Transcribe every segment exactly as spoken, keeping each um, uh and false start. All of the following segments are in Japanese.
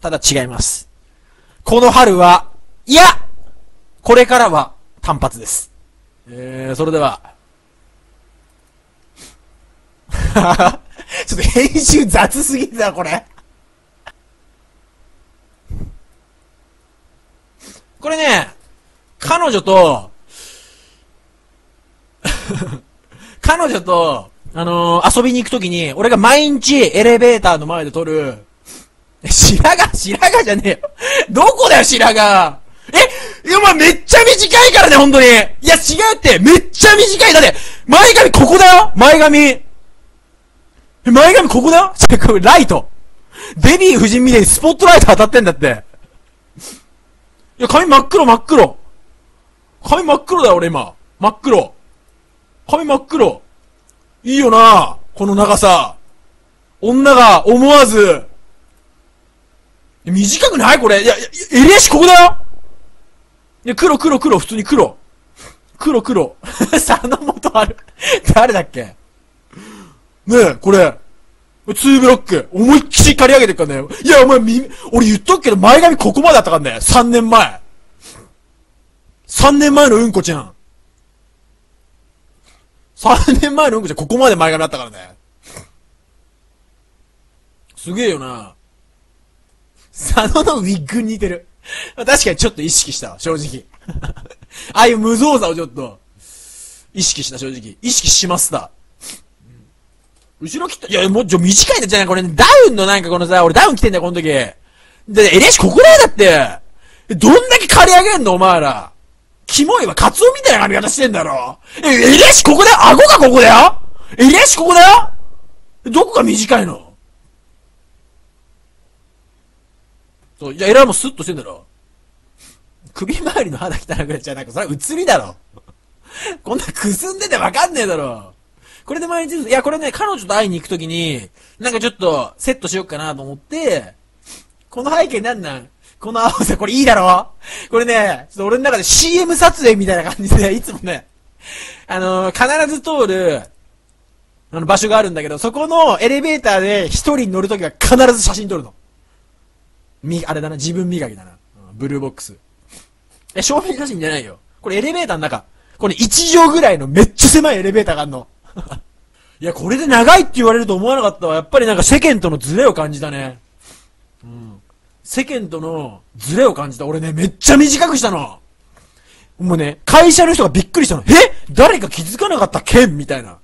ただ違います。この春は、いや、これからは単発です。えー、それでは。ちょっと編集雑すぎるな、これ。これね、彼女と、彼女と、あのー、遊びに行くときに、俺が毎日エレベーターの前で撮る、白髪白髪じゃねえよ。どこだよ、白髪。え、お前めっちゃ短いからね、ほんとに。いや、違うって、めっちゃ短い。だって、前髪ここだよ、前髪。前髪ここだよこれライト。デヴィ夫人みたいにスポットライト当たってんだって。いや、髪真っ黒真っ黒。髪真っ黒だよ、俺今。真っ黒。髪真っ黒。いいよなこの長さ。女が思わず。短くないこれ。いや、襟足ここだよ。いや、黒黒黒、普通に黒。黒黒。佐野元春。誰だっけねえ、これ。ツーブロック。思いっきり刈り上げてっからね。いや、お前、み、俺言っとくけど、前髪ここまであったからね。さんねんまえ。さんねんまえのうんこちゃん。さんねんまえのうんこちゃん、ここまで前髪あったからね。すげえよな。佐野のウィッグに似てる。確かにちょっと意識したわ、正直。ああいう無造作をちょっと、意識した、正直。意識しました。後ろ切った、いや、もう、ちょ、短いんだじゃないこれ、ね、ダウンのなんかこのさ、俺ダウン着てんだよ、この時。で、エレシここだよ、だって。どんだけ刈り上げんの、お前ら。キモいわ、カツオみたいな髪型してんだろ。え、エレシここだよ、顎がここだよ。エレシここだよ。どこが短いの？そう、いや、エラもスッとしてんだろ。首周りの肌汚くなっちゃう、なんか、それは映りだろ。こんなくすんでてわかんねえだろ。これで毎日、いや、これね、彼女と会いに行くときに、なんかちょっと、セットしよっかなと思って、この背景なんなんこの青さ、これいいだろこれね、ちょっと俺の中で シーエム 撮影みたいな感じで、いつもね、あのー、必ず通る、あの、場所があるんだけど、そこのエレベーターで一人乗るときは必ず写真撮るの。み、あれだな、自分磨きだな。うん、ブルーボックス。え、正面写真じゃないよ。これエレベーターの中。これいちじょうぐらいのめっちゃ狭いエレベーターがあんの。いや、これで長いって言われると思わなかったわ。やっぱりなんか世間とのズレを感じたね。うん。世間とのズレを感じた。俺ね、めっちゃ短くしたの。もうね、会社の人がびっくりしたの。え？誰か気づかなかった件みたいな。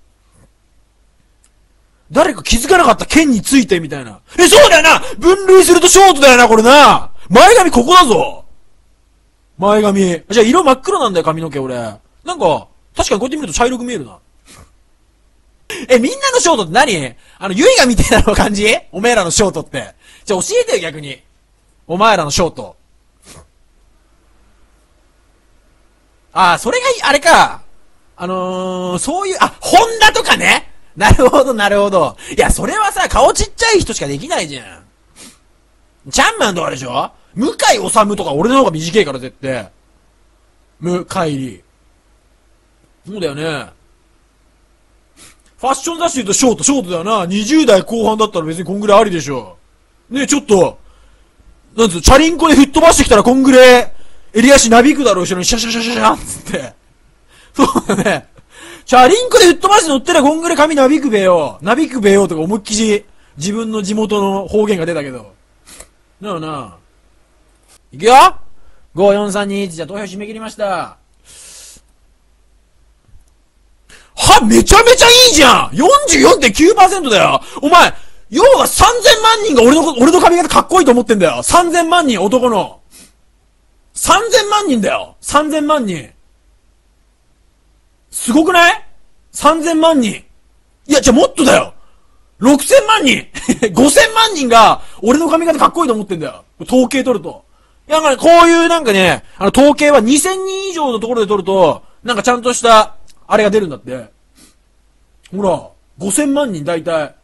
誰か気づかなかった件についてみたいな。え、そうだよな！分類するとショートだよな、これな！前髪ここだぞ！前髪。じゃあ色真っ黒なんだよ、髪の毛俺。なんか、確かにこうやって見ると茶色く見えるな。え、みんなのショートって何？あの、ゆいがみたいなの感じ？お前らのショートって。じゃあ教えてよ、逆に。お前らのショート。ああ、それが、あれか。あのー、そういう、あ、ホンダとかね。なるほど、なるほど。いや、それはさ、顔ちっちゃい人しかできないじゃん。ジャンマンとかでしょ？向井治とか俺の方が短いから、絶対。む、帰り。そうだよね。ファッション雑誌言うとショート、ショートだよな。にじゅうだいこうはんだったら別にこんぐらいありでしょ。ねえ、ちょっと、なんつう、チャリンコで吹っ飛ばしてきたらこんぐらい、襟足なびくだろ、後ろにシャシャシャシャシャンつって。そうだね。チャリンコで吹っ飛ばして乗ってりゃこんぐらい髪なびくべよ。なびくべよとか思いっきり、自分の地元の方言が出たけど。なあなあ。いくよ !ご、よん、さん、に、いち、じゃあ投票締め切りました。は、めちゃめちゃいいじゃん !よんじゅうよんてんきゅうパーセント だよお前、要はさんぜんまんにんが俺の、俺の髪型かっこいいと思ってんだよ !さんぜんまんにん、男の。さんぜんまんにんだよ !さんぜんまんにん。すごくない ?さんぜんまんにん。いや、じゃあもっとだよ !ろくせんまんにん !ごせんまんにんが、俺の髪型かっこいいと思ってんだよ。統計取ると。いや、なんかね、こういうなんかね、あの、統計はにせんにんいじょうのところで取ると、なんかちゃんとした、あれが出るんだって。ほら、ごせんまんにん大体。